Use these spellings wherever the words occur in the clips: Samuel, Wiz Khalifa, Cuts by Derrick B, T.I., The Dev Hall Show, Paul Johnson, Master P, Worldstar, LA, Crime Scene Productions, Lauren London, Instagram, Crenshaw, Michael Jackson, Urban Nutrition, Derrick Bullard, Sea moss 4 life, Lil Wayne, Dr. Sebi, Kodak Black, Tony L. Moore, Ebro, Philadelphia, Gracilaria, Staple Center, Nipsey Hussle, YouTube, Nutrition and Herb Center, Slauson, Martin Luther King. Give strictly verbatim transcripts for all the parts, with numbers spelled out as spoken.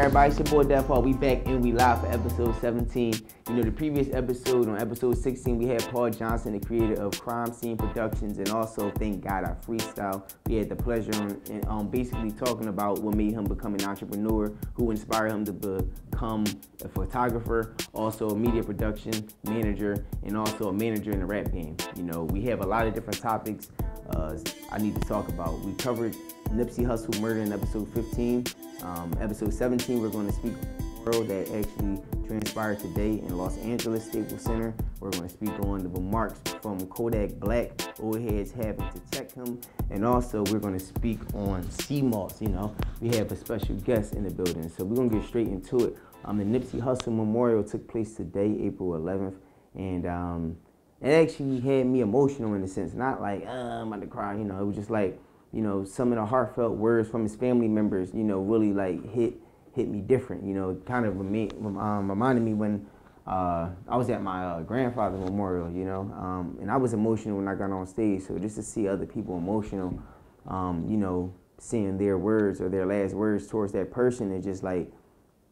everybody? It's your boy Dev Hall. We back and we live for episode seventeen. You know, the previous episode, on episode sixteen, we had Paul Johnson, the creator of Crime Scene Productions, and also Thank God I Freestyle. We had the pleasure in um, basically talking about what made him become an entrepreneur, who inspired him to become a photographer, also a media production manager, and also a manager in the rap game. You know, we have a lot of different topics uh, I need to talk about. We covered Nipsey Hussle murder in episode fifteen. Um, episode seventeen, we're going to speak on the world that actually transpired today in Los Angeles Staple Center. We're going to speak on the remarks from Kodak Black, old heads having to check him, and also we're going to speak on C MOS. You know, we have a special guest in the building, so we're going to get straight into it. Um, the Nipsey Hussle Memorial took place today, April eleventh, and um, it actually had me emotional in a sense. Not like, uh, I'm about to cry, you know, it was just like, you know, some of the heartfelt words from his family members, you know, really like hit hit me different. You know, kind of remi um, reminded me when uh, I was at my uh, grandfather's memorial, you know, um, and I was emotional when I got on stage. So just to see other people emotional, um, you know, seeing their words or their last words towards that person, it just like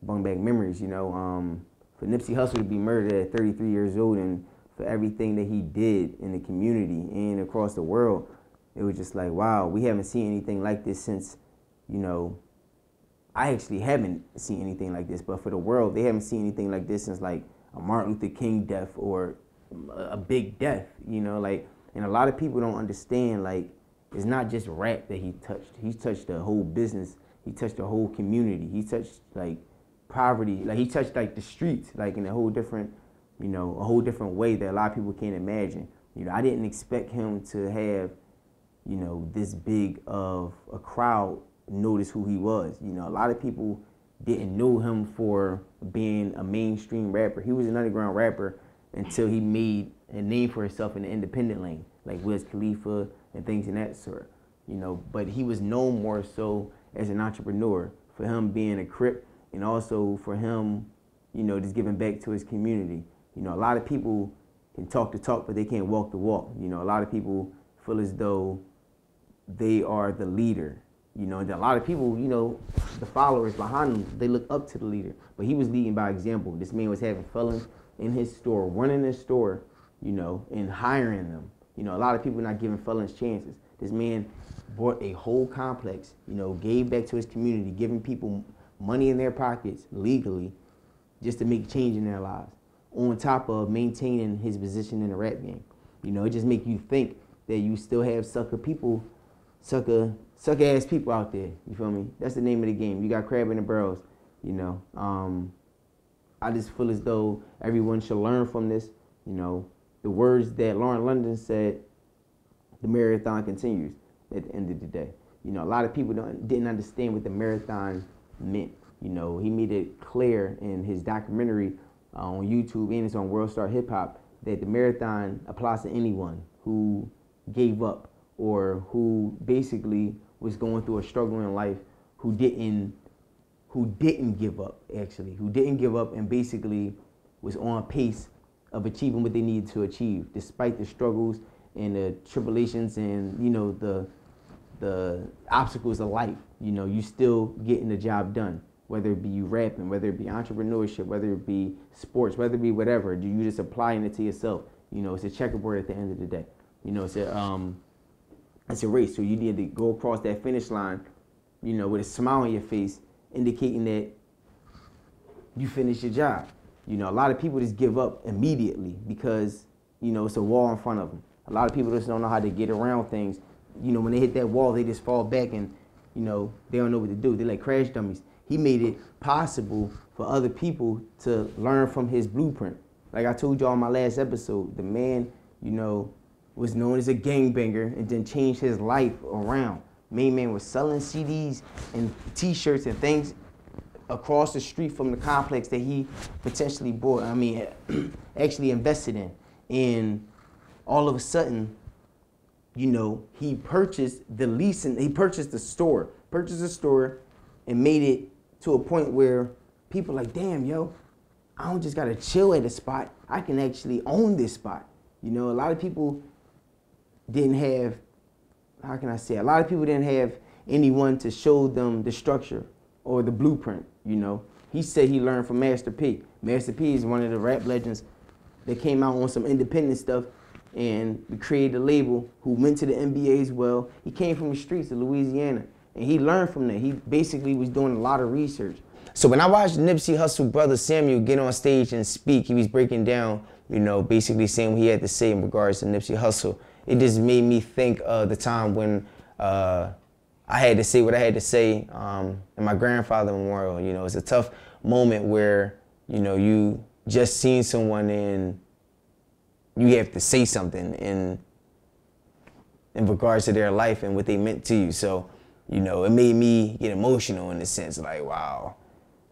brought back memories, you know. Um, for Nipsey Hussle to be murdered at thirty-three years old, and for everything that he did in the community and across the world, it was just like, wow, we haven't seen anything like this since, you know, I actually haven't seen anything like this, but for the world, they haven't seen anything like this since like a Martin Luther King death or a big death, you know, like, and a lot of people don't understand, like, it's not just rap that he touched. He touched the whole business. He touched the whole community. He touched like poverty. Like he touched like the streets, like in a whole different, you know, a whole different way that a lot of people can't imagine. You know, I didn't expect him to have, you know, this big of a crowd noticed who he was. You know, a lot of people didn't know him for being a mainstream rapper. He was an underground rapper until he made a name for himself in the independent lane, like Wiz Khalifa and things in that sort, you know, but he was known more so as an entrepreneur, for him being a Crip and also for him, you know, just giving back to his community. You know, a lot of people can talk the talk, but they can't walk the walk. You know, a lot of people feel as though they are the leader, you know, and a lot of people, you know, the followers behind them, they look up to the leader, but he was leading by example. This man was having felons in his store, running his store, you know, and hiring them. You know, a lot of people not giving felons chances. This man bought a whole complex, you know, gave back to his community, giving people money in their pockets legally just to make change in their lives, on top of maintaining his position in the rap game. You know, it just make you think that you still have sucker people, Sucker, sucker ass people out there, you feel me? That's the name of the game. You got crab in the barrels, you know. Um, I just feel as though everyone should learn from this, you know. The words that Lauren London said, the marathon continues at the end of the day. You know, a lot of people don't, didn't understand what the marathon meant. You know, he made it clear in his documentary uh, on YouTube, and it's on World Star Hip Hop, that the marathon applies to anyone who gave up, or who basically was going through a struggle in life, who didn't, who didn't give up, actually, who didn't give up and basically was on pace of achieving what they needed to achieve, despite the struggles and the tribulations and, you know, the, the obstacles of life. You know, you still getting the job done, whether it be you rapping, whether it be entrepreneurship, whether it be sports, whether it be whatever. Do you just applying it to yourself? You know, it's a checkerboard at the end of the day. You know, it's a, um, it's a race, so you need to go across that finish line, you know, with a smile on your face, indicating that you finished your job. You know, a lot of people just give up immediately because, you know, it's a wall in front of them. A lot of people just don't know how to get around things. You know, when they hit that wall, they just fall back and, you know, they don't know what to do. They're like crash dummies. He made it possible for other people to learn from his blueprint. Like I told y'all in my last episode, the man, you know, was known as a gangbanger and then changed his life around. Main man was selling C Ds and T-shirts and things across the street from the complex that he potentially bought, I mean, actually invested in. And all of a sudden, you know, he purchased the lease and he purchased the store, purchased the store and made it to a point where people like, damn, yo, I don't just gotta chill at a spot. I can actually own this spot. You know, a lot of people didn't have, how can I say, a lot of people didn't have anyone to show them the structure or the blueprint, you know. He said he learned from Master P. Master P is one of the rap legends that came out on some independent stuff and created a label, who went to the N B A as well. He came from the streets of Louisiana, and he learned from that. He basically was doing a lot of research. So when I watched Nipsey Hussle brother Samuel get on stage and speak, he was breaking down, you know, basically saying what he had to say in regards to Nipsey Hussle. It just made me think of the time when uh, I had to say what I had to say um, in my grandfather's memorial. You know, it's a tough moment where, you know, you just seen someone and you have to say something in, in regards to their life and what they meant to you. So, you know, it made me get emotional in a sense, like, wow,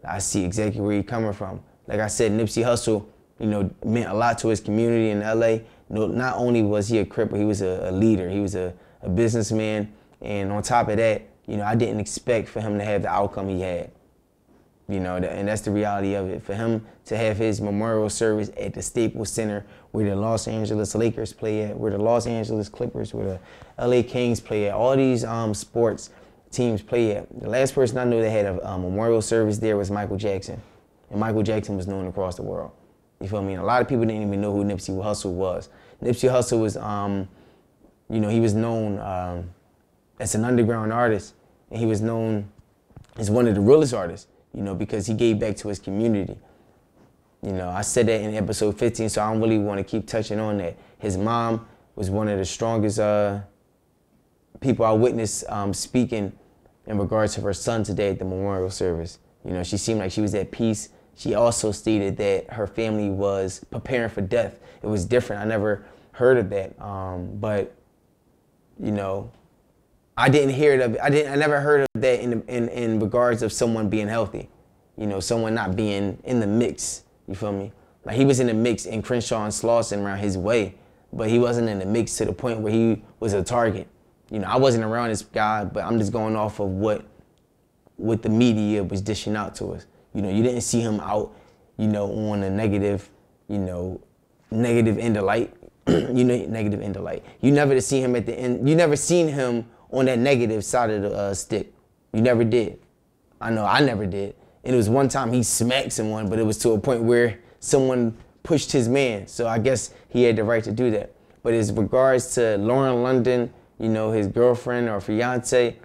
I see exactly where you're coming from. Like I said, Nipsey Hussle, you know, meant a lot to his community in L A. No, not only was he a cripple, he was a, a leader, he was a, a businessman, and on top of that, you know, I didn't expect for him to have the outcome he had. You know, the, and that's the reality of it. For him to have his memorial service at the Staple Center, where the Los Angeles Lakers play at, where the Los Angeles Clippers, where the L A Kings play at, all these um, sports teams play at. The last person I knew that had a, a memorial service there was Michael Jackson, and Michael Jackson was known across the world. You feel me? And a lot of people didn't even know who Nipsey Hussle was. Nipsey Hussle was, um, you know, he was known um, as an underground artist, and he was known as one of the realest artists, you know, because he gave back to his community. You know, I said that in episode fifteen, so I don't really want to keep touching on that. His mom was one of the strongest uh, people I witnessed um, speaking in regards to her son today at the memorial service. You know, she seemed like she was at peace. She also stated that her family was preparing for death. It was different. I never heard of that. Um, but, you know, I didn't hear it. Of, I didn't. I never heard of that in, in in regards of someone being healthy. You know, someone not being in the mix. You feel me? Like, he was in the mix in Crenshaw and Slauson around his way, but he wasn't in the mix to the point where he was a target. You know, I wasn't around this guy, but I'm just going off of what what the media was dishing out to us. You know, you didn't see him out, you know, on a negative, you know, negative end of light. You know, negative end of light. You never see him at the end. You never seen him on that negative side of the uh, stick. You never did. I know I never did. And it was one time he smacked someone, but it was to a point where someone pushed his man. So I guess he had the right to do that. But as regards to Lauren London, you know, his girlfriend or fiance,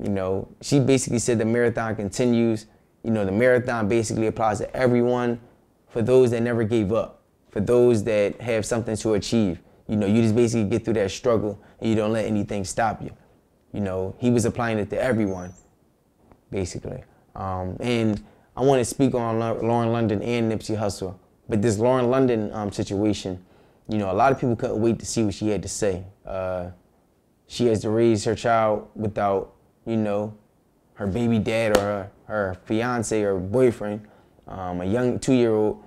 you know, she basically said the marathon continues. You know, the marathon basically applies to everyone, for those that never gave up, for those that have something to achieve. You know, you just basically get through that struggle and you don't let anything stop you. You know, he was applying it to everyone, basically. Um, and I want to speak on Lauren London and Nipsey Hussle. But this Lauren London um, situation, you know, a lot of people couldn't wait to see what she had to say. Uh, she has to raise her child without, you know, her baby dad or her, her fiance or boyfriend, um, a young two-year-old,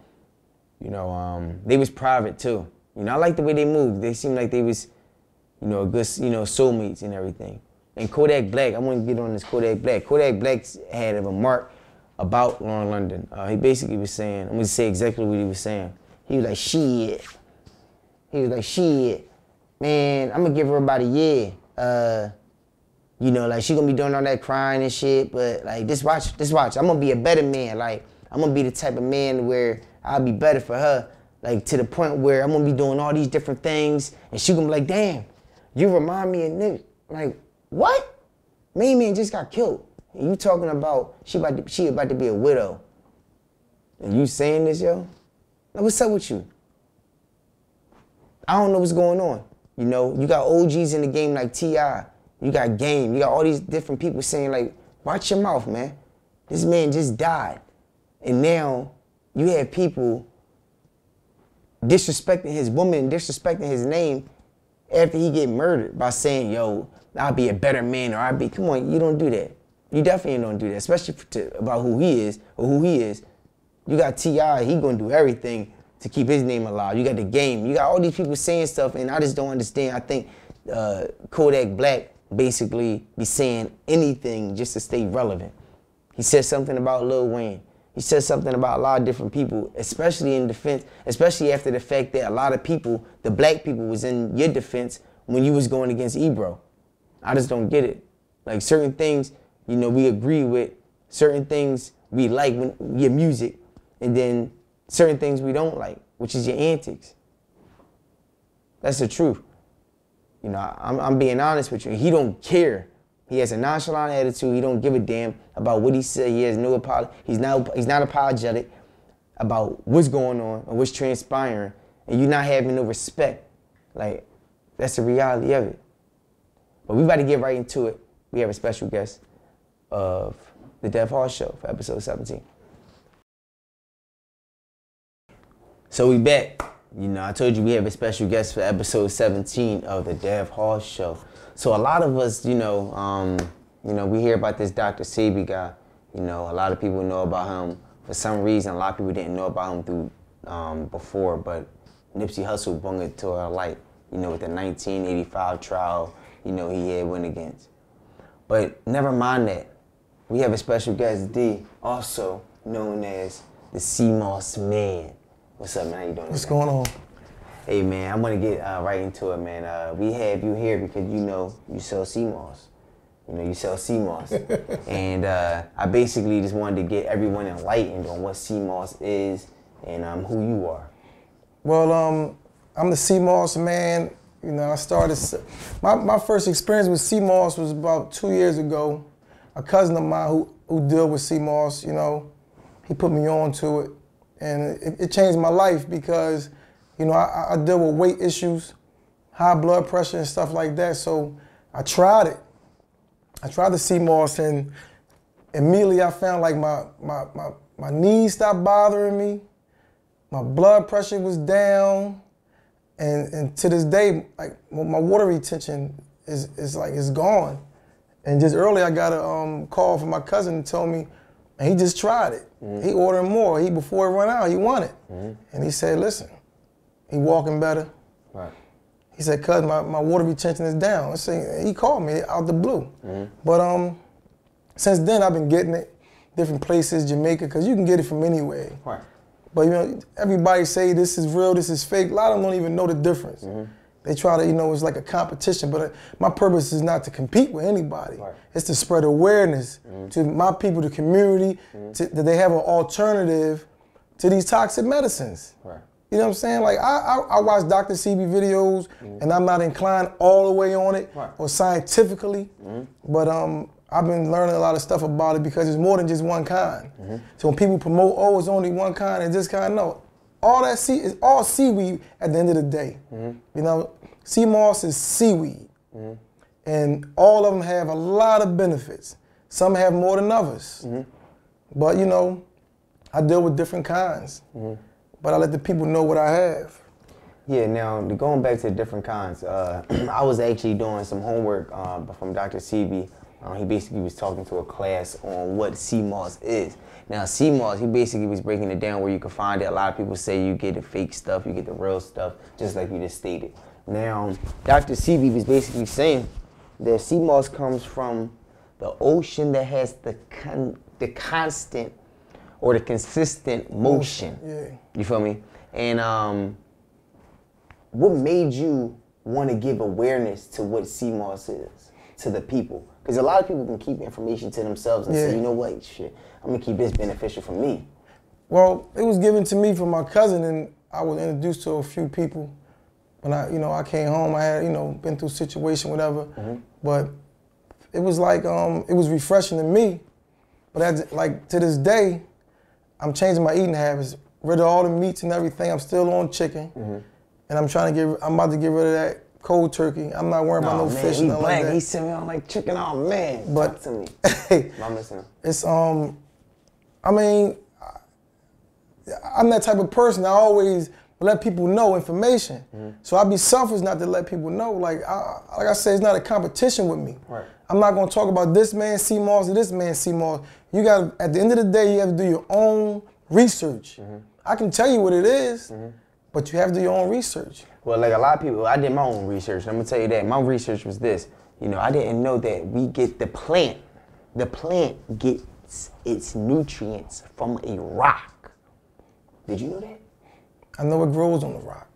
you know, um, they was private too. You know, I like the way they moved. They seemed like they was, you know, good, you know, soulmates and everything. And Kodak Black, I want to get on this Kodak Black. Kodak Black had a remark about Lauren London. Uh, he basically was saying, I'm gonna say exactly what he was saying. He was like, shit. He was like, shit, man, I'm gonna give her about a year. Uh, You know, like, she gonna be doing all that crying and shit, but like, just watch, just watch. I'm gonna be a better man. Like, I'm gonna be the type of man where I'll be better for her. Like, to the point where I'm gonna be doing all these different things, and she gonna be like, damn, you remind me of nigga. Like, what? Main man just got killed. And you talking about she about to, she about to be a widow. And you saying this, yo? Like, what's up with you? I don't know what's going on. You know, you got O Gs in the game like T I You got Game, you got all these different people saying, like, watch your mouth, man. This man just died. And now you have people disrespecting his woman, disrespecting his name after he get murdered by saying, yo, I'll be a better man, or I'll be, come on, you don't do that. You definitely don't do that, especially to, about who he is or who he is. You got T I, he gonna do everything to keep his name alive. You got the Game, you got all these people saying stuff, and I just don't understand. I think uh, Kodak Black basically be saying anything just to stay relevant. He said something about Lil Wayne. He said something about a lot of different people, especially in defense, especially after the fact that a lot of people, the black people, was in your defense when you was going against Ebro. I just don't get it. Like, certain things, you know, we agree with, certain things we like, when, your music, and then certain things we don't like, which is your antics. That's the truth. You know, I, I'm, I'm being honest with you. He don't care. He has a nonchalant attitude. He don't give a damn about what he said. He has no apology. He's not, he's not apologetic about what's going on and what's transpiring, and you're not having no respect. Like, that's the reality of it. But we about to get right into it. We have a special guest of The Dev Hall Show for episode seventeen. So we back. You know, I told you we have a special guest for episode seventeen of The Dev Hall Show. So a lot of us, you know, um, you know, we hear about this Doctor Sebi guy. You know, a lot of people know about him. For some reason, a lot of people didn't know about him through um, before, but Nipsey Hussle brought it to our light, you know, with the nineteen eighty-five trial, you know, he had went against. But never mind that. We have a special guest, D, also known as the C-Moss Man. What's up, man? How you doing? What's going on? Hey, man, I'm going to get uh, right into it, man. Uh, we have you here because, you know, you sell C-Moss. You know, you sell C-Moss. And uh, I basically just wanted to get everyone enlightened on what C-Moss is and um, who you are. Well, um, I'm the C-Moss Man. You know, I started, my, my first experience with C-Moss was about two years ago. A cousin of mine who, who dealt with C-Moss, you know, he put me on to it. And it, it changed my life because, you know, I, I deal with weight issues, high blood pressure and stuff like that. So I tried it. I tried the C-Moss and immediately I found like my, my, my, my knees stopped bothering me. My blood pressure was down. And, and to this day, like my water retention is, is like, it's gone. And just early I got a um, call from my cousin and told me, and he just tried it. Mm-hmm. He ordered more. He before it ran out, he won it. Mm-hmm. And he said, listen, he walking better. Right. He said, cuz my, my water retention is down. So he called me out the blue. Mm-hmm. But um, since then I've been getting it, different places, Jamaica, because you can get it from anywhere. Right. But you know, everybody say this is real, this is fake. A lot of them don't even know the difference. Mm-hmm. They try to, you know, it's like a competition, but my purpose is not to compete with anybody. Right. It's to spread awareness mm-hmm. to my people, the community, mm-hmm. to, that they have an alternative to these toxic medicines. Right. You know what I'm saying? Like, I, I, I watch Doctor Sebi videos, mm-hmm. and I'm not inclined all the way on it, right. or scientifically, mm-hmm. but um, I've been learning a lot of stuff about it because it's more than just one kind. Mm-hmm. So when people promote, oh, it's only one kind and this kind, no. All that sea is all seaweed at the end of the day. Mm-hmm. You know, sea moss is seaweed. Mm-hmm. And all of them have a lot of benefits. Some have more than others. Mm-hmm. But you know, I deal with different kinds. Mm-hmm. But I let the people know what I have. Yeah, now going back to the different kinds, uh, I was actually doing some homework uh, from Doctor Sebi. Um, he basically was talking to a class on what C-Moss is. Now, C-Moss, he basically was breaking it down where you can find it. A lot of people say you get the fake stuff, you get the real stuff, just like you just stated. Now, Doctor Sebi was basically saying that C-Moss comes from the ocean that has the con the constant or the consistent motion. Yeah. You feel me? And um, what made you want to give awareness to what C-Moss is to the people? Because a lot of people can keep information to themselves and yeah. say, you know what, shit, I'm going to keep this beneficial for me. Well, it was given to me from my cousin, and I was introduced to a few people. When I, you know, I came home, I had, you know, been through a situation, whatever. Mm-hmm. But it was like, um, it was refreshing to me. But as, like to this day, I'm changing my eating habits, rid of all the meats and everything. I'm still on chicken. Mm-hmm. And I'm trying to get, I'm about to get rid of that. Cold turkey. I'm not worried no, about no man, fish. He no black. Like that. He sent me on like chicken. Oh man, but talk to me. Hey, I'm listening. It's um, I mean, I'm that type of person. I always let people know information. Mm-hmm. So I'd be selfish not to let people know. Like I, like I said, it's not a competition with me. Right. I'm not gonna talk about this man C-Moss or this man C-Moss. You got at the end of the day, you have to do your own research. Mm-hmm. I can tell you what it is, mm-hmm. but you have to do your own research. Well, like a lot of people, I did my own research. I'm gonna tell you that my research was this. You know, I didn't know that we get the plant. The plant gets its nutrients from a rock. Did you know that? I know it grows on the rock.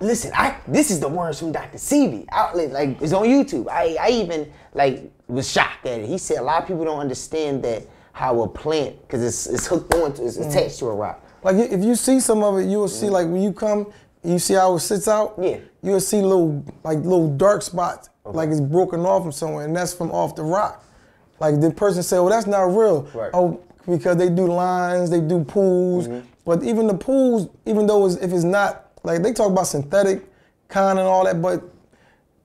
Listen, I this is the words from Doctor Sebi. Outlet like it's on YouTube. I I even like was shocked at it. He said a lot of people don't understand that how a plant, because it's, it's hooked on, to, it's mm. attached to a rock. Like if you see some of it, you will see, mm. like when you come, you see how it sits out? Yeah. You'll see little, like little dark spots, okay. like it's broken off from somewhere, and that's from off the rock. Like the person said, well, that's not real. Right. Oh, because they do lines, they do pools, mm-hmm. but even the pools, even though it's, if it's not, like they talk about synthetic, con and all that, but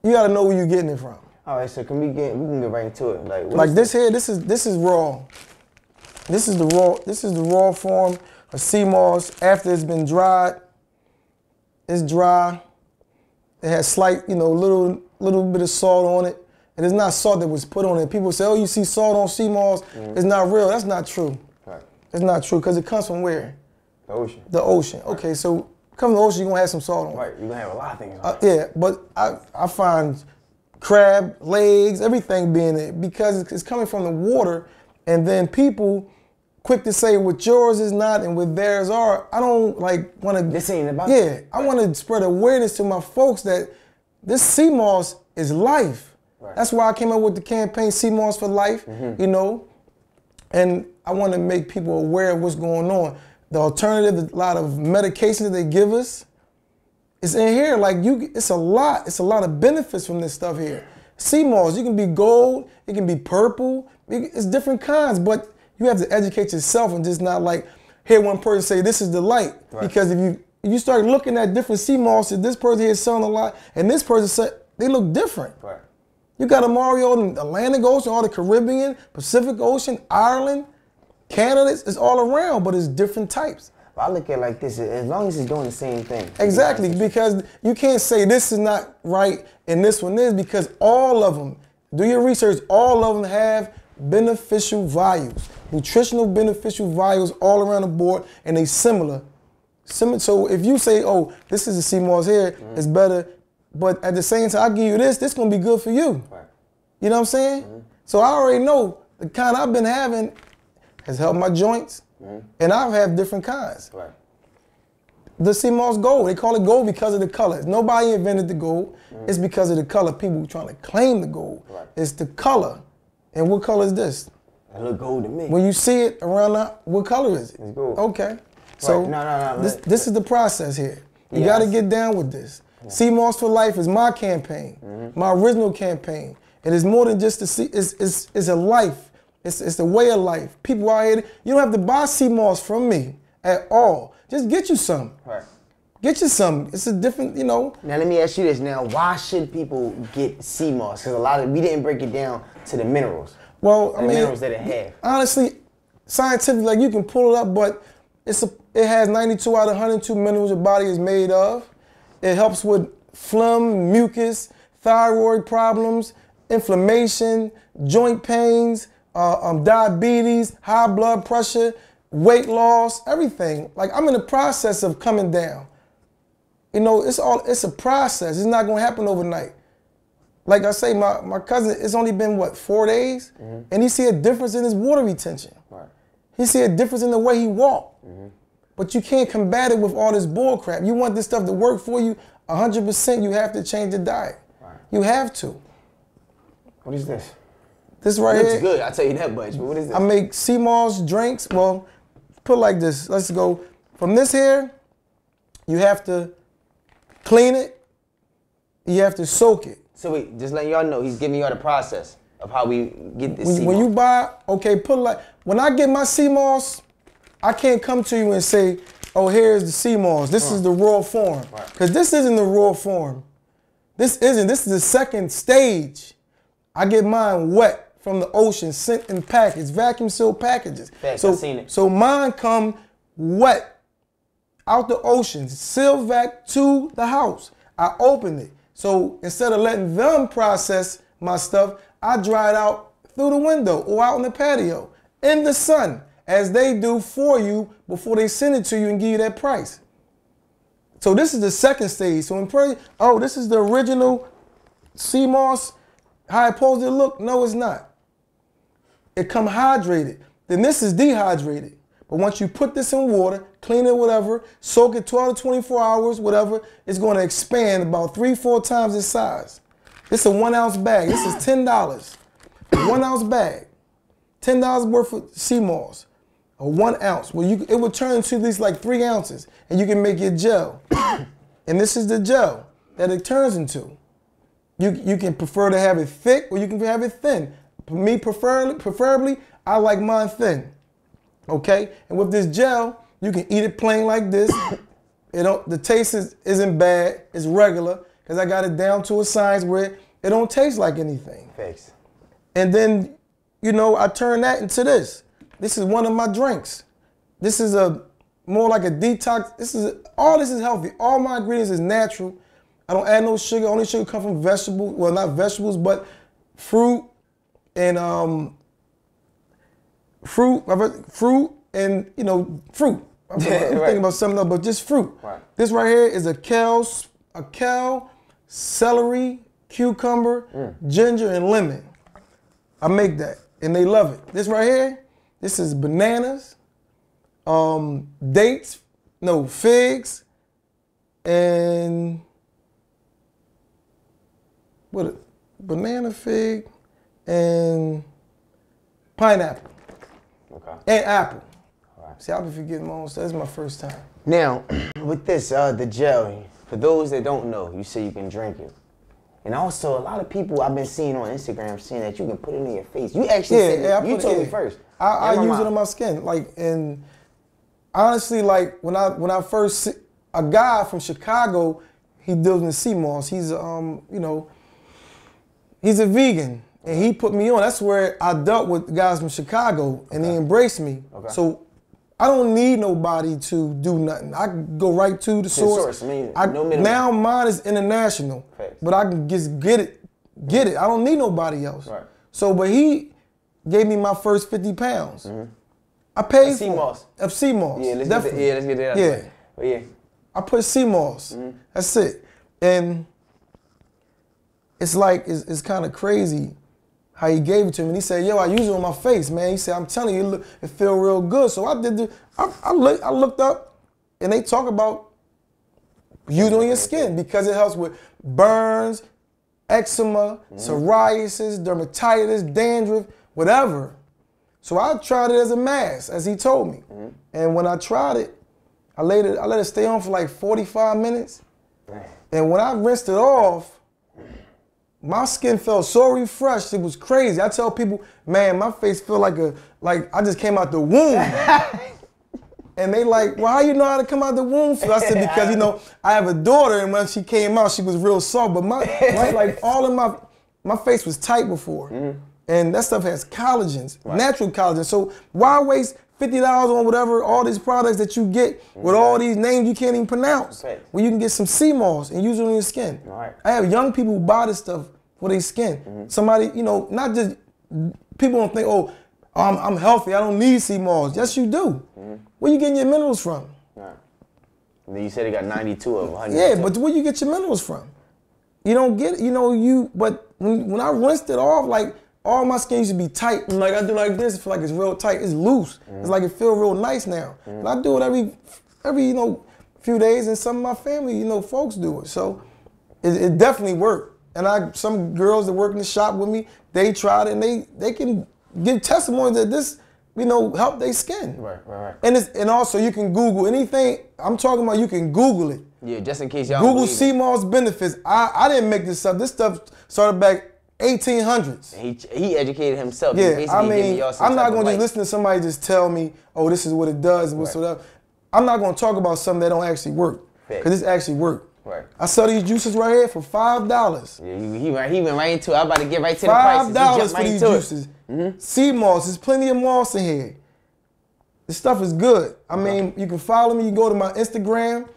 you gotta know where you're getting it from. All right, so can we get we can get right into it? Like, like this here, this is this is raw. This is the raw. This is the raw form of sea moss after it's been dried. It's dry. It has slight, you know, little little bit of salt on it, and it's not salt that was put on it. People say, "Oh, you see salt on sea moss? Mm-hmm. It's not real." That's not true. Right. It's not true because it comes from where? The ocean. The ocean. Right. Okay, so come to the ocean, you're gonna have some salt on. Right. You're gonna have a lot of things on. Uh, yeah, but I I find. crab, legs, everything being it because it's coming from the water, and then people quick to say what yours is not and what theirs are. I don't like want to. This ain't about. Yeah, right. I want to spread awareness to my folks that this sea moss is life. Right. That's why I came up with the campaign Sea Moss for Life. Mm-hmm. You know, and I want to make people aware of what's going on. The alternative, a lot of medications they give us. It's in here, like you. It's a lot. It's a lot of benefits from this stuff here. Sea moss, you can be gold, it can be purple. It's different kinds, but you have to educate yourself and just not like hear one person say this is the light. Right. Because if you you start looking at different sea mosses, this person here is selling a lot, and this person said they look different. Right. You got them all in the Atlantic Ocean, all the Caribbean, Pacific Ocean, Ireland, Canada. It's all around, but it's different types. I look at it like this, as long as it's doing the same thing. Exactly, because you can't say this is not right and this one is, because all of them, do your research, all of them have beneficial values, nutritional beneficial values all around the board, and they similar. similar. So if you say, oh, this is the sea moss here, mm-hmm. it's better, but at the same time, I give you this, this going to be good for you. Right. You know what I'm saying? Mm-hmm. So I already know the kind I've been having has helped my joints, Mm-hmm. and I have different kinds. Right. The sea moss gold, they call it gold because of the color. Nobody invented the gold. Mm-hmm. It's because of the color. People trying to claim the gold. Right. It's the color. And what color is this? It look gold to me. When you see it around, the, what color is it? It's gold. Okay. Right. So no, no, no, this, this is the process here. You yes. got to get down with this. Yeah. Sea Moss for Life is my campaign, mm-hmm. my original campaign. It is more than just the sea. It's, it's, it's a life. It's, it's the way of life. People out here, you don't have to buy sea moss from me at all. Just get you some. Right. Get you some. It's a different, you know. Now, let me ask you this. Now, why should people get sea moss? Because a lot of, we didn't break it down to the minerals. Well, I mean. The minerals that it has. Honestly, scientifically, like you can pull it up, but it's a, it has ninety-two out of one hundred two minerals your body is made of. It helps with phlegm, mucus, thyroid problems, inflammation, joint pains, Uh, um, diabetes, high blood pressure, weight loss, everything. Like I'm in the process of coming down. You know, it's all, it's a process. It's not gonna happen overnight. Like I say, my, my cousin, it's only been what, four days? Mm-hmm. And he see a difference in his water retention. Right. He see a difference in the way he walked. Mm-hmm. But you can't combat it with all this bull crap. You want this stuff to work for you, one hundred percent you have to change the diet. Right. You have to. What is this? This right here. It's good, I'll tell you that much, but what is this? I make sea moss drinks. Well, put it like this. Let's go. From this here, you have to clean it. You have to soak it. So wait, just letting y'all know, he's giving y'all the process of how we get this when, sea moss. When you buy, okay, put it like, when I get my sea moss, I can't come to you and say, oh, here's the sea moss. This huh. is the raw form. Because right. this isn't the raw form. This isn't. This is the second stage. I get mine wet. From the ocean, sent in packets, vacuum sealed packages. Fact, so, I've seen it. So mine come wet out the ocean, sealed vac to the house. I open it. So instead of letting them process my stuff, I dry it out through the window or out on the patio in the sun, as they do for you before they send it to you and give you that price. So this is the second stage. So in pre oh, this is the original sea moss. How opposed to look? No, it's not. It come hydrated. Then this is dehydrated. But once you put this in water, clean it, whatever, soak it twelve to twenty-four hours, whatever, it's going to expand about three, four times its size. This is a one ounce bag. This is ten dollars. One ounce bag. ten dollars worth of sea moss, or one ounce. Well, you, it would turn into these like three ounces, and you can make your gel. And this is the gel that it turns into. You, you can prefer to have it thick, or you can have it thin. Me preferably, preferably, I like mine thin. Okay? And with this gel, you can eat it plain like this. It don't, the taste is, isn't bad. It's regular, because I got it down to a science where it don't taste like anything. Thanks. And then, you know, I turn that into this. This is one of my drinks. This is a more like a detox. This is a, all this is healthy. All my ingredients is natural. I don't add no sugar. Only sugar comes from vegetables. Well, not vegetables, but fruit and um, fruit, fruit and you know fruit. I'm thinking right. about something else, but just fruit. Right. This right here is a kale, a kale, celery, cucumber, mm. ginger, and lemon. I make that, and they love it. This right here, this is bananas, um, dates, no figs, and what? A, banana, fig, and pineapple, okay. and apple. See, I'll be forgetting my own stuff. This is my first time. Now, with this, uh, the gel, for those that don't know, you say you can drink it. And also, a lot of people I've been seeing on Instagram saying that you can put it in your face. You actually yeah, said yeah, it. You told me first. I, I use mouth. it on my skin. Like, and honestly, like, when I when I first, see, a guy from Chicago, he deals in sea moss. He's, um, you know, he's a vegan. And he put me on. That's where I dealt with guys from Chicago, and okay. they embraced me. Okay. So, I don't need nobody to do nothing. I can go right to the source. source. I mean, I, no now mine is international, Facts. but I can just get it, get it. I don't need nobody else. Right. So, but he gave me my first fifty pounds. Mm-hmm. I paid sea moss. Of sea moss. Yeah, let's definitely. get that. Yeah, let's get that. Out yeah. Of but yeah. I put sea moss. Mm-hmm. That's it. And it's like it's, it's kind of crazy how he gave it to me, and he said, yo, I use it on my face, man. He said, I'm telling you, it, look, it feel real good. So I did the, I, I, look, I looked up, and they talk about you doing your skin because it helps with burns, eczema, mm. psoriasis, dermatitis, dandruff, whatever. So I tried it as a mask, as he told me. Mm. And when I tried it, I, laid it, I let it stay on for like forty-five minutes. And when I rinsed it off, my skin felt so refreshed, it was crazy. I tell people, man, my face feel like a, like I just came out the womb. And they like, well, how you know how to come out the womb? So I said, because, you know, I have a daughter, and when she came out, she was real soft. But my, my like, all of my, my face was tight before. Mm-hmm. And that stuff has collagens, right. natural collagen. So why waste fifty dollars on whatever, all these products that you get with yeah. all these names you can't even pronounce. Okay. Well, you can get some sea moss and use it on your skin. Right. I have young people who buy this stuff for their skin. Mm-hmm. Somebody, you know, not just, people don't think, oh, I'm, I'm healthy, I don't need sea moss. Yes, you do. Mm-hmm. Where you getting your minerals from? Right. You said you got ninety-two of one hundred. Yeah, but where you get your minerals from? You don't get it, you know, you, but when, when I rinsed it off, like, all my skin used to be tight. Like I do like this, I feel like it's real tight. It's loose. Mm. It's like it feel real nice now. Mm. And I do it every, every you know, few days, and some of my family, you know, folks do it. So it, it definitely worked. And I, some girls that work in the shop with me, they tried it, and they they can give testimonies that this, you know, helped their skin. Right, right, right. And it's, and also you can Google anything. I'm talking about you can Google it. Yeah, just in case y'all Google sea moss benefits. I I didn't make this up. This stuff started back eighteen hundreds. He, he educated himself. Yeah, I mean, I'm not going to just listen to somebody just tell me, oh, this is what it does. And right. what's I'm not going to talk about something that don't actually work, because it's actually worked. Right. I sell these juices right here for five dollars. Yeah, he, he, right, he went right into it. I'm about to get right to the prices. five dollars for these juices. Mm-hmm. Sea moss. There's plenty of moss in here. This stuff is good. I uh-huh. mean, you can follow me. You go to my Instagram.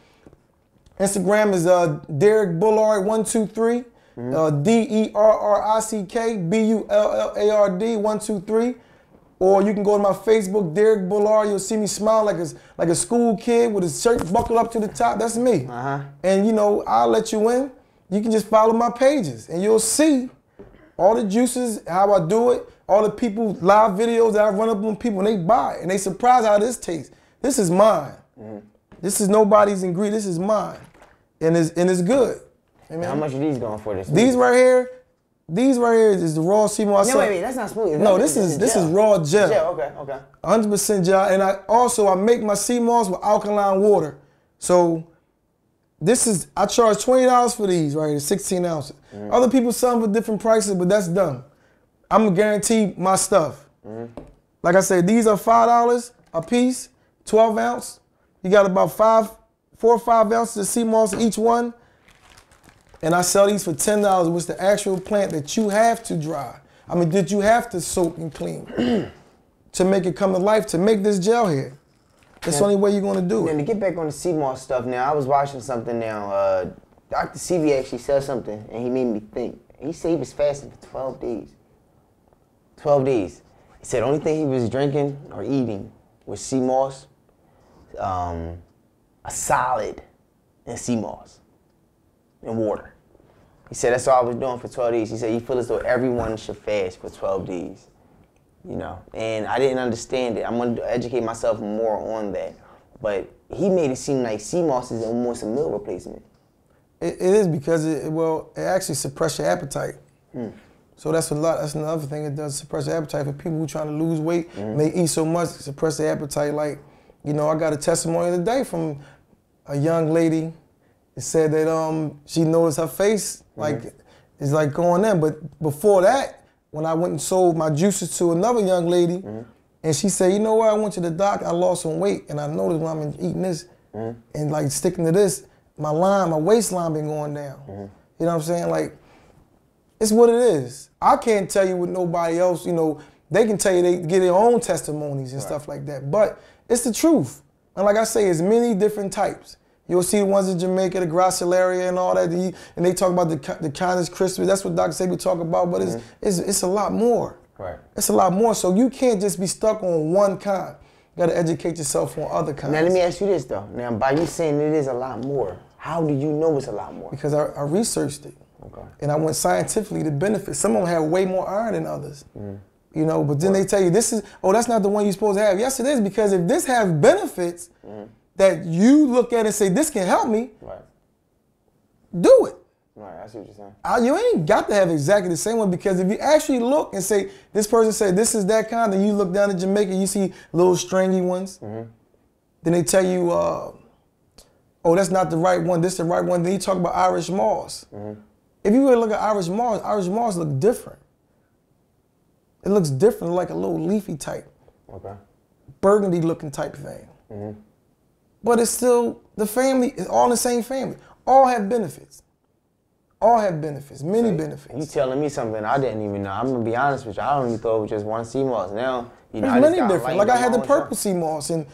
Instagram is uh, Derrick Bullard one two three. Mm-hmm. uh, D E R R I C K B U L L A R D one two three, or you can go to my Facebook, Derrick Bullard. You'll see me smile like a, like a school kid with his shirt buckled up to the top. That's me. Uh-huh. And, you know, I'll let you in. You can just follow my pages, and you'll see all the juices, how I do it, all the people, live videos that I run up on people, and they buy it. And they surprised how this tastes. This is mine. Mm-hmm. This is nobody's ingredient. This is mine. And it's, and it's good. Hey man, how much are these going for this week? These right here, These right here is the raw C M O. I no, said, wait, wait, that's not smooth. No, this is this gel. is raw gel. Gel, okay, okay. one hundred percent gel, and I also I make my C M Os with alkaline water. So this is I charge twenty dollars for these right here, sixteen ounces. Mm-hmm. Other people sell them for different prices, but that's dumb. I'm gonna guarantee my stuff. Mm-hmm. Like I said, these are five dollars a piece, twelve ounce. You got about five, four or five ounces of sea moss each one. And I sell these for ten dollars, which is the actual plant that you have to dry. I mean, did you have to soak and clean to make it come to life, to make this gel here? That's the only way you're gonna do it. And to get back on the sea moss stuff now, I was watching something now. Uh, Doctor Sebi actually said something, and he made me think. He said he was fasting for twelve days. twelve days. He said the only thing he was drinking or eating was sea moss, um, a solid, and sea moss, and water. He said that's all I was doing for twelve days. He said you feel as though everyone should fast for twelve days, you know. And I didn't understand it. I'm going to educate myself more on that. But he made it seem like sea moss is almost a meal replacement. It, it is because it well it actually suppresses your appetite. Hmm. So that's a lot. That's another thing it does, suppress the appetite for people who are trying to lose weight. Mm -hmm. They eat so much, suppress the appetite. Like, you know, I got a testimony today from a young lady that said that um she noticed her face mm -hmm. like is like going in. But before that, when I went and sold my juices to another young lady, mm -hmm. and she said, you know what, I went to the doc, I lost some weight, and I noticed when I'm eating this mm -hmm. and like sticking to this, my line, my waistline been going down. Mm -hmm. You know what I'm saying? Like, it's what it is. I can't tell you with nobody else, you know, they can tell you, they get their own testimonies and right. stuff like that, but it's the truth. And like I say, it's many different types. You'll see the ones in Jamaica, the Gracilaria and all that, and they talk about the, the kindness Christmas. That's what Doctor Sebi talk about, but mm-hmm. it's, it's, it's a lot more. Right. It's a lot more, so you can't just be stuck on one kind. You gotta educate yourself on other kinds. Now let me ask you this though. Now by you saying it is a lot more, how do you know it's a lot more? Because I, I researched it. Okay. And I went scientifically to benefit. Some of them have way more iron than others, mm. you know, but then they tell you this is, oh, that's not the one you're supposed to have. Yes, it is, because if this has benefits mm. that you look at and say, this can help me, right. do it. Right, I see what you're saying. I, you ain't got to have exactly the same one, because if you actually look and say, this person said this is that kind, then you look down at Jamaica, you see little stringy ones. Mm-hmm. Then they tell you, uh, oh, that's not the right one, this is the right one. Then you talk about Irish moss. Mm-hmm. If you really look at Irish moss, Irish moss look different. It looks different, like a little leafy type, okay. burgundy looking type thing. Mm-hmm. But it's still, the family is all in the same family. All have benefits. All have benefits, many so benefits. You telling me something I didn't even know. I'm gonna be honest with you, I only thought it was just one sea moss. Now, you know, there's I many different. Like I had the purple sea moss, and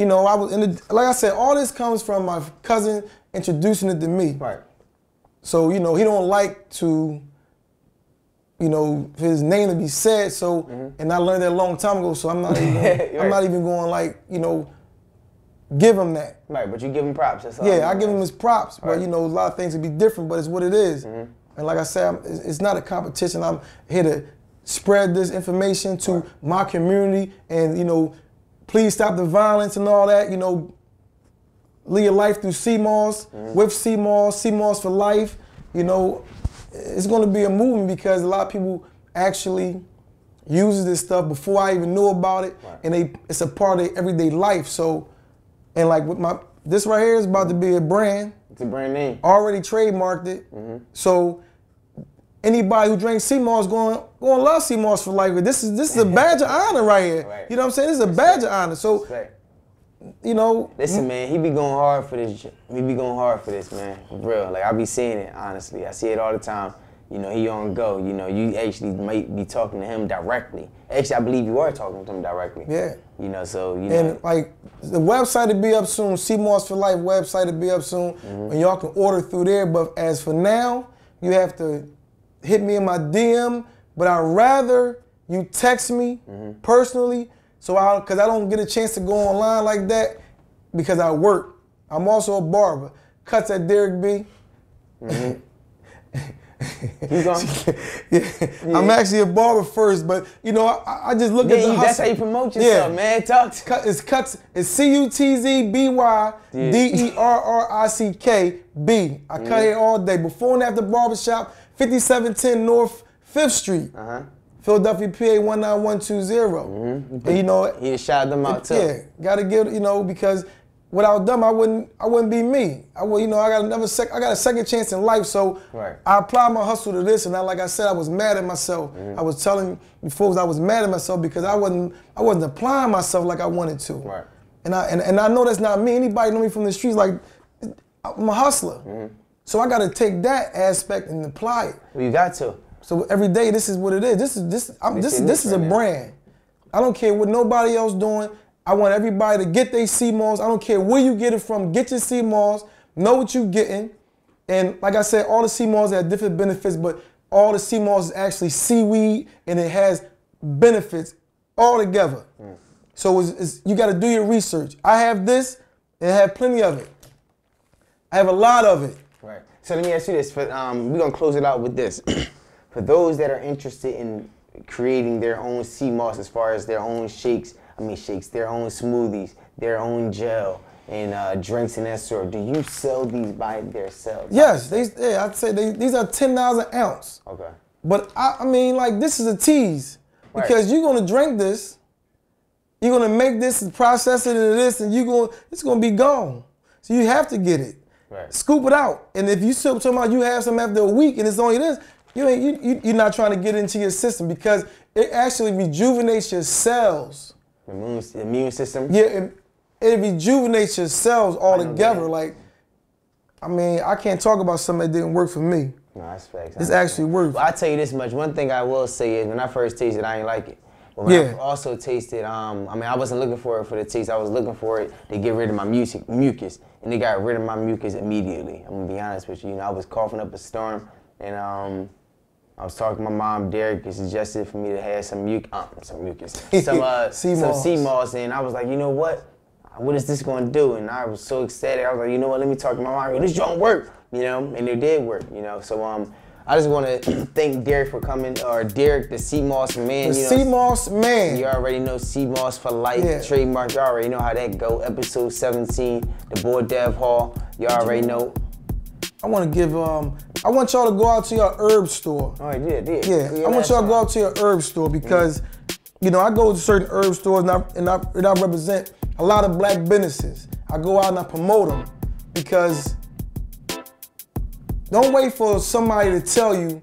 you know, I was in the, like I said, all this comes from my cousin introducing it to me. Right. So, you know, he don't like to, you know, his name to be said, so, mm-hmm. and I learned that a long time ago, so I'm not even going, right. I'm not even going, like, you know, give him that. Right, but you give him props. That's all yeah, I give him his props, right. but, you know, a lot of things would be different, but it's what it is. Mm-hmm. And like I said, I'm, it's not a competition. I'm here to spread this information to right. my community and, you know, please stop the violence and all that, you know, live your life through sea moss, mm-hmm. with sea moss, sea moss for life. You know, it's going to be a movement because a lot of people actually use this stuff before I even knew about it, right. and they it's a part of their everyday life. So, and like with my this right here is about to be a brand. It's a brand name. Already trademarked it. Mm-hmm. So anybody who drinks sea moss going going love sea moss for life. This is this is a badge of honor right here. Right. You know what I'm saying? This is a badge right. of honor. So. Right. You know, listen, man. He be going hard for this. He be going hard for this, man. For real, like I be seeing it. Honestly, I see it all the time. You know, he on go. You know, you actually might be talking to him directly. Actually, I believe you are talking to him directly. Yeah. You know, so you and know. Like the website will be up soon. Sea Moss for Life website will be up soon, mm-hmm. and y'all can order through there. But as for now, you have to hit me in my D M. But I'd rather you text me mm-hmm. personally. So I, cause I don't get a chance to go online like that because I work. I'm also a barber. Cuts at Derrick B. Mm-hmm. You gone? Yeah. Yeah. I'm actually a barber first, but you know, I, I just look yeah, at the hustle. That's how you promote yourself, yeah. man. Talk to Cut, it's Cuts, it's C U T Z B Y D E R R I C K B. I cut hair all day, before and after barbershop, fifty-seven ten North fifth Street. Uh-huh. Philadelphia, P A one nine one two zero. Mm-hmm. And you know, he shouted them out too. Yeah, gotta give, you know, because without them, I wouldn't, I wouldn't be me. I would, you know, I got another sec, I got a second chance in life, so right. I applied my hustle to this, and I, like I said, I was mad at myself. Mm-hmm. I was telling you folks I was mad at myself because I wasn't, I wasn't applying myself like I wanted to. Right. And I, and, and I know that's not me. Anybody know me from the streets, like, I'm a hustler. Mm-hmm. So I gotta take that aspect and apply it. Well, you got to. So every day, this is what it is. This is this. I'm, this this is a brand. I don't care what nobody else doing. I want everybody to get their C-malls. I don't care where you get it from. Get your C-malls. Know what you getting. And like I said, all the C-malls have different benefits, but all the C-malls is actually seaweed, and it has benefits all together. Mm. So it's, it's, you got to do your research. I have this, and I have plenty of it. I have a lot of it. Right. So let me ask you this. But, um, we're going to close it out with this. For those that are interested in creating their own sea moss as far as their own shakes, I mean shakes, their own smoothies, their own gel, and uh, drinks and that sort, do you sell these by themselves? Yes, they, yeah, I'd say they, these are ten dollars an ounce. Okay. But I, I mean, like, this is a tease. Because right. you're going to drink this, you're going to make this and process it into this, and you're gonna, it's going to be gone. So you have to get it. Right. Scoop it out. And if you still talking about you have some after a week and it's only this, You ain't, you, you're not trying to get into your system because it actually rejuvenates your cells. Immune, immune system? Yeah, it, it rejuvenates your cells all together. Like, I mean, I can't talk about something that didn't work for me. No, that's facts. It's actually worked. Well, I tell you this much. One thing I will say is when I first tasted it, I ain't like it. But when yeah. I also tasted, um, I mean, I wasn't looking for it for the taste. I was looking for it to get rid of my music, mucus. And they got rid of my mucus immediately. I'm going to be honest with you. You know, I was coughing up a storm and, um... I was talking to my mom, Derrick, and suggested for me to have some mucus, uh, some mucus, some uh, sea some sea moss, and I was like, you know what? What is this going to do? And I was so excited. I was like, you know what? Let me talk to my mom. This don't work, you know, and it did work, you know. So um, I just want to thank Derrick for coming, or Derrick, the sea moss man. The you know, sea moss man. You already know sea moss for life, yeah. Trademark. You already know how that go. Episode seventeen, the Boy Dev Hall. You already know. I want to give um. I want y'all to go out to your herb store. Oh, yeah, yeah. Yeah, yeah I want y'all to go out to your herb store because, mm-hmm. you know, I go to certain herb stores and I, and, I, and I represent a lot of black businesses. I go out and I promote them because don't wait for somebody to tell you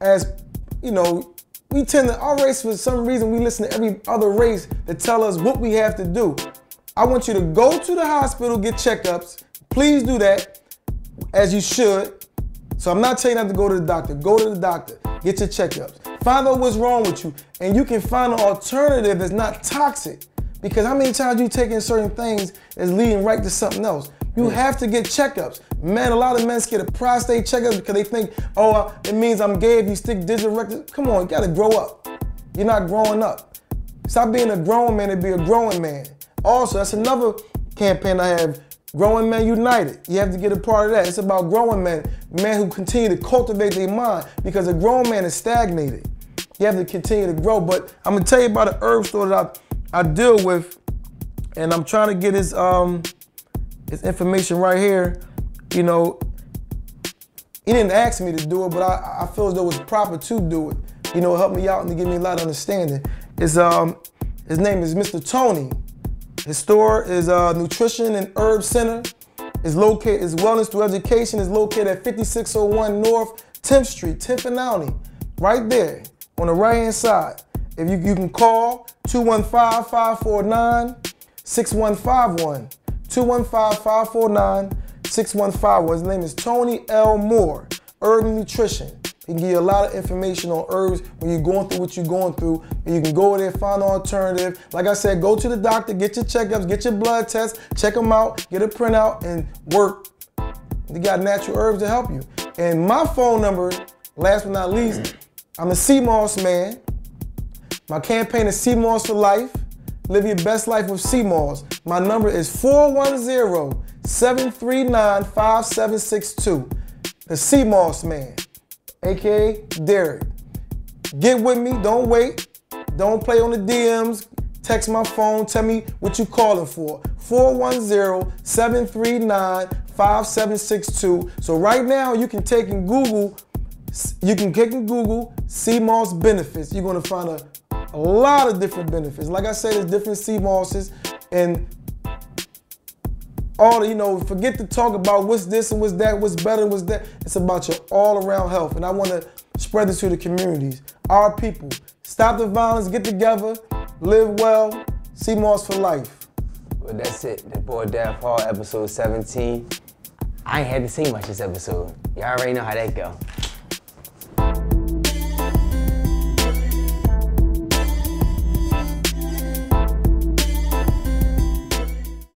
as, you know, we tend to, our race for some reason, we listen to every other race to tell us what we have to do. I want you to go to the hospital, get checkups. Please do that, as you should. So I'm not telling you not to go to the doctor. Go to the doctor. Get your checkups. Find out what's wrong with you. And you can find an alternative that's not toxic. Because how many times you taking certain things is leading right to something else? You have to get checkups. Man, a lot of men get a prostate checkups because they think, oh, it means I'm gay if you stick digital records. Come on, you gotta grow up. You're not growing up. Stop being a grown man and be a growing man. Also, that's another campaign I have. Growing Men United. You have to get a part of that. It's about growing men, men who continue to cultivate their mind because a grown man is stagnated. You have to continue to grow. But I'm gonna tell you about an herb store that I, I deal with, and I'm trying to get his um his information right here. You know, he didn't ask me to do it, but I, I feel as though it was proper to do it. You know, help me out and to give me a lot of understanding. His um his name is Mister Tony. His store is uh, Nutrition and Herb Center. It's located, it's Wellness Through Education. It's located at fifty-six oh one North tenth Street, tenth and Downey, right there on the right-hand side. If you, you can call two one five, five four nine, six one five one. two one five, five four nine, six one five one. His name is Tony L. Moore, Urban Nutrition. He can give you a lot of information on herbs when you're going through what you're going through. And you can go there, find an alternative. Like I said, go to the doctor, get your checkups, get your blood tests, check them out, get a printout, and work. You got natural herbs to help you. And my phone number, last but not least, I'm a sea moss man. My campaign is Sea Moss for Life. Live your best life with sea moss. My number is four one zero, seven three nine, five seven six two. The Sea Moss Man. A K A Derrick. Get with me, don't wait. Don't play on the D Ms. Text my phone, tell me what you calling for. four one zero, seven three nine, five seven six two. So right now you can take and Google You can click and Google sea moss benefits. You're gonna find a, a lot of different benefits. Like I said, there's different sea mosses and all, you know, forget to talk about what's this and what's that, what's better and what's that. It's about your all-around health, and I wanna spread this to the communities, our people. Stop the violence, get together, live well, sea moss for life. Well, that's it, the Boy Dev Hall, episode seventeen. I ain't had to say much this episode. Y'all already know how that go.